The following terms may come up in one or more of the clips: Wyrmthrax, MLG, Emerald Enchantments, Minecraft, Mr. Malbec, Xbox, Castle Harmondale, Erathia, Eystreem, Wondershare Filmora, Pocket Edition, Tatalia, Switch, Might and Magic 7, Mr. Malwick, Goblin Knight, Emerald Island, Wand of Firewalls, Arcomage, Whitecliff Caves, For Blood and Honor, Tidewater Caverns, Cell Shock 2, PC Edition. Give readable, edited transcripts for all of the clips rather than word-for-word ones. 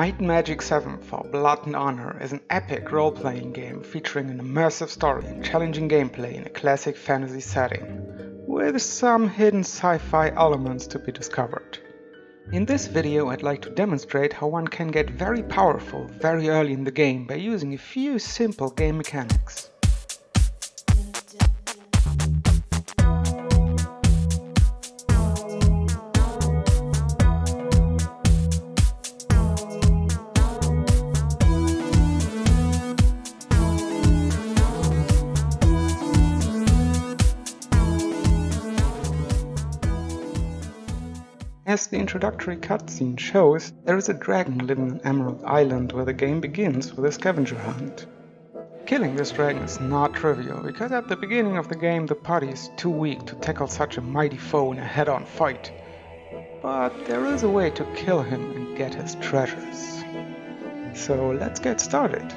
Might and Magic 7 for Blood and Honor is an epic role-playing game featuring an immersive story and challenging gameplay in a classic fantasy setting, with some hidden sci-fi elements to be discovered. In this video I'd like to demonstrate how one can get very powerful very early in the game by using a few simple game mechanics. As the introductory cutscene shows, there is a dragon living on Emerald Island where the game begins with a scavenger hunt. Killing this dragon is not trivial, because at the beginning of the game the party is too weak to tackle such a mighty foe in a head-on fight. But there is a way to kill him and get his treasures. So let's get started.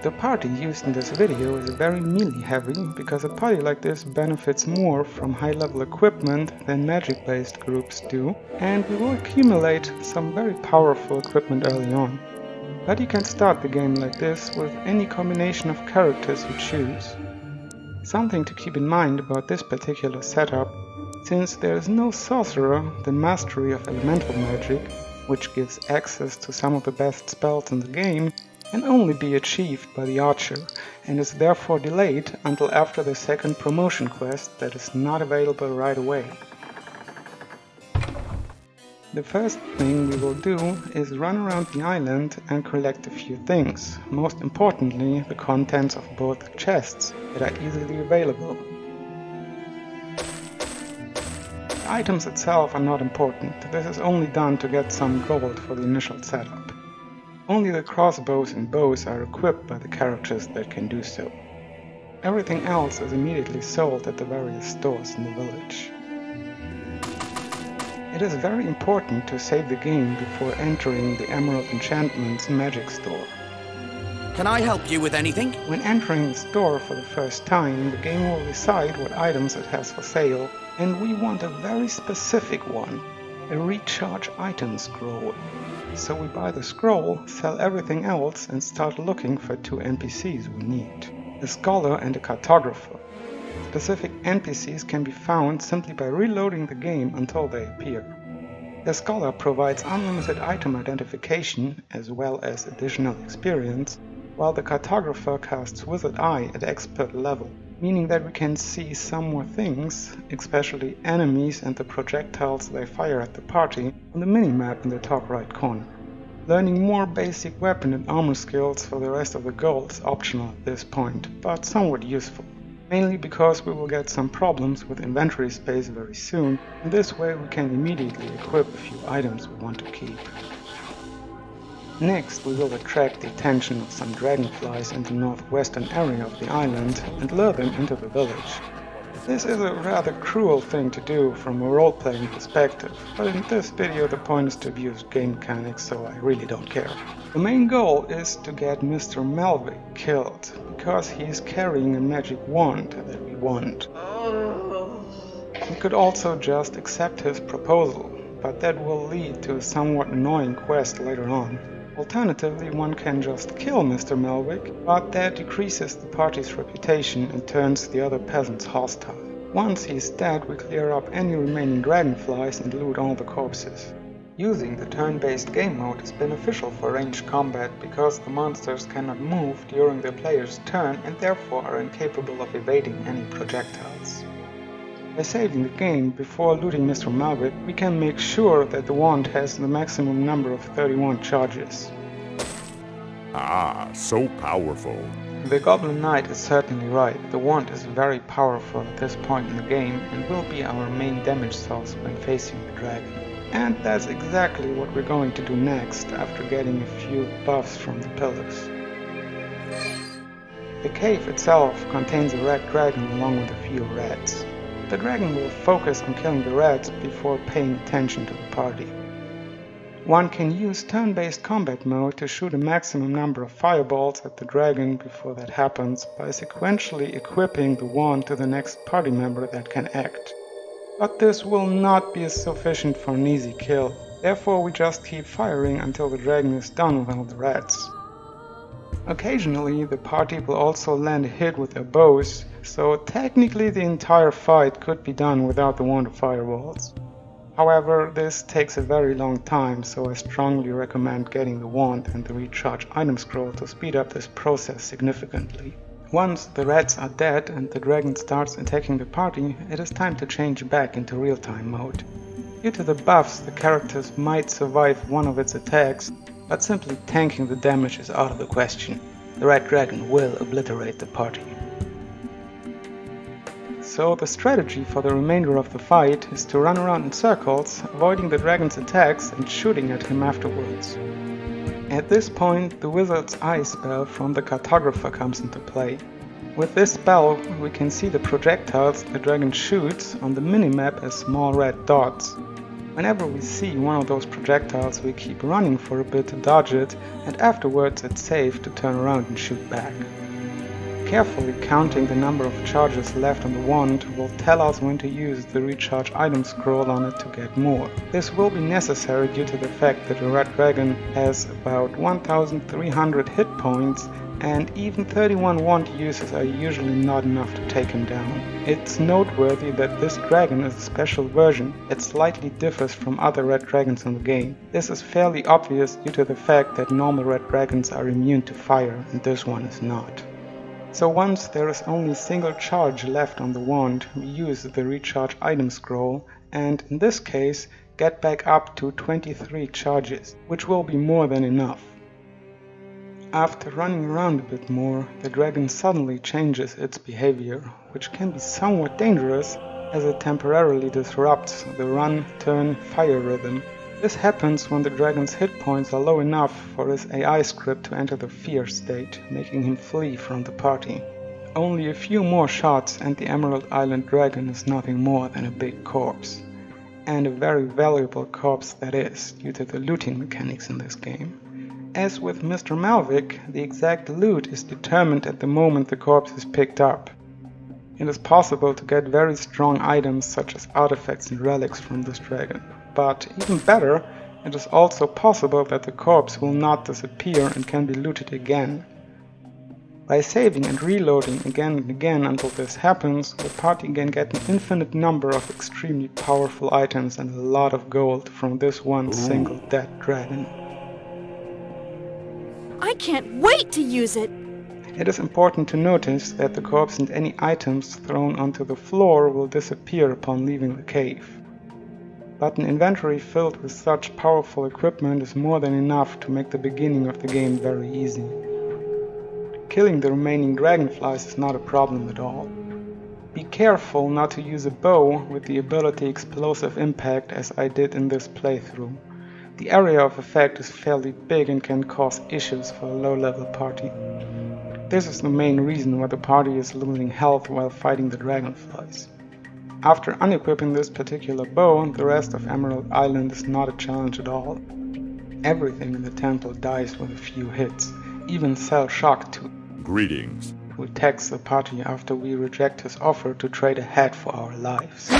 The party used in this video is very melee heavy, because a party like this benefits more from high level equipment than magic based groups do, and we will accumulate some very powerful equipment early on. But you can start the game like this with any combination of characters you choose. Something to keep in mind about this particular setup, since there is no sorcerer, the mastery of elemental magic, which gives access to some of the best spells in the game, can only be achieved by the archer, and is therefore delayed until after the second promotion quest that is not available right away. The first thing we will do is run around the island and collect a few things, most importantly the contents of both chests that are easily available. The items itself are not important, this is only done to get some gold for the initial setup. Only the crossbows and bows are equipped by the characters that can do so. Everything else is immediately sold at the various stores in the village. It is very important to save the game before entering the Emerald Enchantments magic store. Can I help you with anything? When entering the store for the first time, the game will decide what items it has for sale, and we want a very specific one. A recharge item scroll. So we buy the scroll, sell everything else and start looking for two NPCs we need. A scholar and a cartographer. Specific NPCs can be found simply by reloading the game until they appear. The scholar provides unlimited item identification as well as additional experience, while the cartographer casts Wizard Eye at expert level, meaning that we can see some more things, especially enemies and the projectiles they fire at the party, on the minimap in the top right corner. Learning more basic weapon and armor skills for the rest of the goal is optional at this point, but somewhat useful. Mainly because we will get some problems with inventory space very soon, and this way we can immediately equip a few items we want to keep. Next, we will attract the attention of some dragonflies in the northwestern area of the island and lure them into the village. This is a rather cruel thing to do from a role-playing perspective, but in this video the point is to abuse game mechanics, so I really don't care. The main goal is to get Mr. Malbec killed, because he is carrying a magic wand that we want. We could also just accept his proposal, but that will lead to a somewhat annoying quest later on. Alternatively, one can just kill Mr. Malwick, but that decreases the party's reputation and turns the other peasants hostile. Once he is dead, we clear up any remaining dragonflies and loot all the corpses. Using the turn-based game mode is beneficial for ranged combat because the monsters cannot move during the player's turn and therefore are incapable of evading any projectiles. By saving the game before looting Mr. Malbec, we can make sure that the wand has the maximum number of 31 charges. Ah, so powerful. The Goblin Knight is certainly right. The wand is very powerful at this point in the game and will be our main damage source when facing the dragon. And that's exactly what we're going to do next after getting a few buffs from the pillars. The cave itself contains a red dragon along with a few rats. The dragon will focus on killing the rats before paying attention to the party. One can use turn-based combat mode to shoot a maximum number of fireballs at the dragon before that happens by sequentially equipping the wand to the next party member that can act. But this will not be sufficient for an easy kill. Therefore we just keep firing until the dragon is done with all the rats. Occasionally the party will also land a hit with their bows, so technically the entire fight could be done without the Wand of Firewalls. However, this takes a very long time, so I strongly recommend getting the wand and the recharge item scroll to speed up this process significantly. Once the rats are dead and the dragon starts attacking the party, it is time to change back into real-time mode. Due to the buffs, the characters might survive one of its attacks, but simply tanking the damage is out of the question. The red dragon will obliterate the party. So the strategy for the remainder of the fight is to run around in circles, avoiding the dragon's attacks and shooting at him afterwards. At this point, the Wizard's Eye spell from the Cartographer comes into play. With this spell, we can see the projectiles the dragon shoots on the minimap as small red dots. Whenever we see one of those projectiles, we keep running for a bit to dodge it, and afterwards it's safe to turn around and shoot back. Carefully counting the number of charges left on the wand will tell us when to use the recharge item scroll on it to get more. This will be necessary due to the fact that the red dragon has about 1,300 hit points, and even 31 wand uses are usually not enough to take him down. It's noteworthy that this dragon is a special version that slightly differs from other red dragons in the game. This is fairly obvious due to the fact that normal red dragons are immune to fire and this one is not. So once there is only a single charge left on the wand, we use the recharge item scroll and, in this case, get back up to 23 charges, which will be more than enough. After running around a bit more, the dragon suddenly changes its behavior, which can be somewhat dangerous as it temporarily disrupts the run-turn-fire rhythm. This happens when the dragon's hit points are low enough for his AI script to enter the fear state, making him flee from the party. Only a few more shots and the Emerald Island dragon is nothing more than a big corpse. And a very valuable corpse that is, due to the looting mechanics in this game. As with Mr. Malwick, the exact loot is determined at the moment the corpse is picked up. It is possible to get very strong items such as artifacts and relics from this dragon. But even better, it is also possible that the corpse will not disappear and can be looted again. By saving and reloading again and again until this happens, the party can get an infinite number of extremely powerful items and a lot of gold from this one single dead dragon. I can't wait to use it! It is important to notice that the corpse and any items thrown onto the floor will disappear upon leaving the cave. But an inventory filled with such powerful equipment is more than enough to make the beginning of the game very easy. Killing the remaining dragonflies is not a problem at all. Be careful not to use a bow with the ability Explosive Impact as I did in this playthrough. The area of effect is fairly big and can cause issues for a low-level party. This is the main reason why the party is losing health while fighting the dragonflies. After unequipping this particular bow, the rest of Emerald Island is not a challenge at all. Everything in the temple dies with a few hits, even Cell Shock 2, Greetings, who tags the party after we reject his offer to trade ahead for our lives.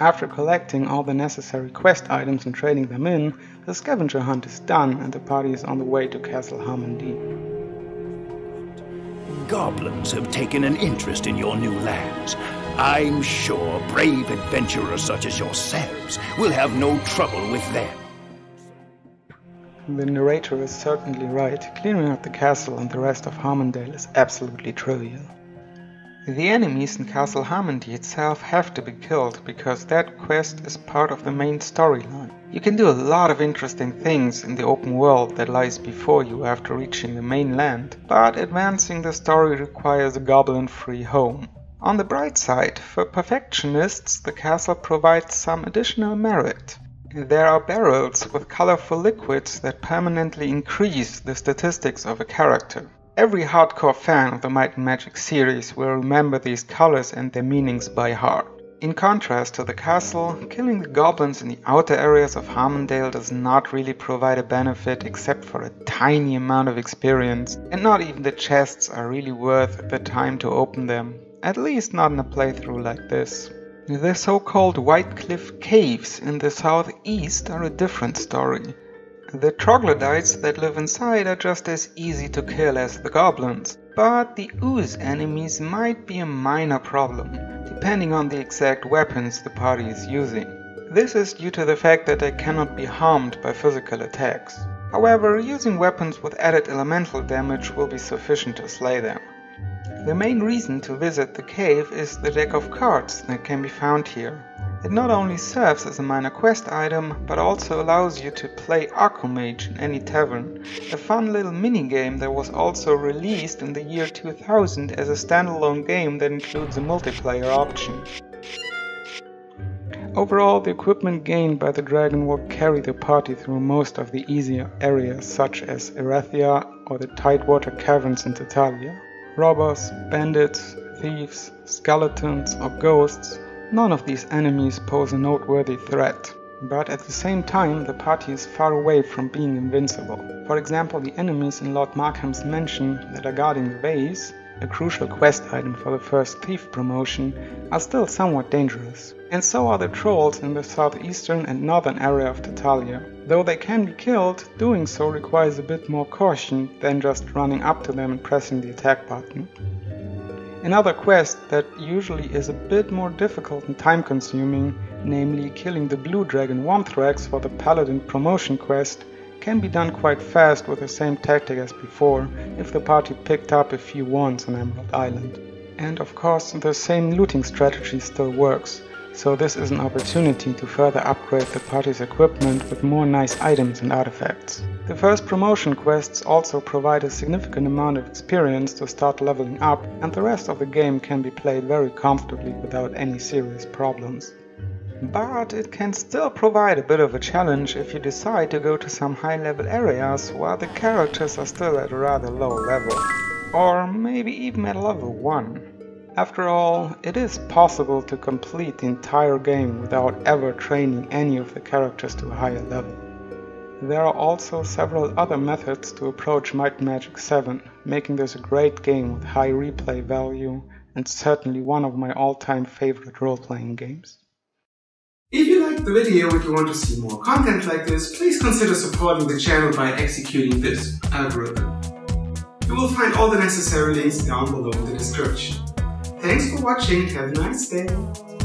After collecting all the necessary quest items and trading them in, the scavenger hunt is done and the party is on the way to Castle Harmondale. Goblins have taken an interest in your new lands. I'm sure brave adventurers such as yourselves will have no trouble with them. The narrator is certainly right. Clearing up the castle and the rest of Harmondale is absolutely trivial. The enemies in Castle Harmondale itself have to be killed because that quest is part of the main storyline. You can do a lot of interesting things in the open world that lies before you after reaching the mainland, but advancing the story requires a goblin-free home. On the bright side, for perfectionists, the castle provides some additional merit. There are barrels with colorful liquids that permanently increase the statistics of a character. Every hardcore fan of the Might and Magic series will remember these colors and their meanings by heart. In contrast to the castle, killing the goblins in the outer areas of Harmondale does not really provide a benefit except for a tiny amount of experience, and not even the chests are really worth the time to open them. At least not in a playthrough like this. The so-called Whitecliff Caves in the southeast are a different story. The troglodytes that live inside are just as easy to kill as the goblins, but the ooze enemies might be a minor problem, depending on the exact weapons the party is using. This is due to the fact that they cannot be harmed by physical attacks. However, using weapons with added elemental damage will be sufficient to slay them. The main reason to visit the cave is the deck of cards that can be found here. It not only serves as a minor quest item, but also allows you to play Arcomage in any tavern, a fun little minigame that was also released in the year 2000 as a standalone game that includes a multiplayer option. Overall, the equipment gained by the dragon will carry the party through most of the easier areas such as Erathia or the Tidewater Caverns in Tatalia. Robbers, bandits, thieves, skeletons or ghosts, none of these enemies pose a noteworthy threat, but at the same time the party is far away from being invincible. For example, the enemies in Lord Markham's mansion that are guarding the vase, a crucial quest item for the first thief promotion, are still somewhat dangerous. And so are the trolls in the southeastern and northern area of Tatalia. Though they can be killed, doing so requires a bit more caution than just running up to them and pressing the attack button. Another quest that usually is a bit more difficult and time-consuming, namely killing the blue dragon Wyrmthrax for the Paladin promotion quest, can be done quite fast with the same tactic as before, if the party picked up a few wands on Emerald Island. And of course, the same looting strategy still works, so this is an opportunity to further upgrade the party's equipment with more nice items and artifacts. The first promotion quests also provide a significant amount of experience to start leveling up, and the rest of the game can be played very comfortably without any serious problems. But it can still provide a bit of a challenge if you decide to go to some high-level areas while the characters are still at a rather low level. Or maybe even at level 1. After all, it is possible to complete the entire game without ever training any of the characters to a higher level. There are also several other methods to approach Might and Magic 7, making this a great game with high replay value and certainly one of my all-time favorite role-playing games. If you liked the video and you want to see more content like this, please consider supporting the channel by executing this algorithm. You will find all the necessary links down below in the description. Thanks for watching, have a nice day!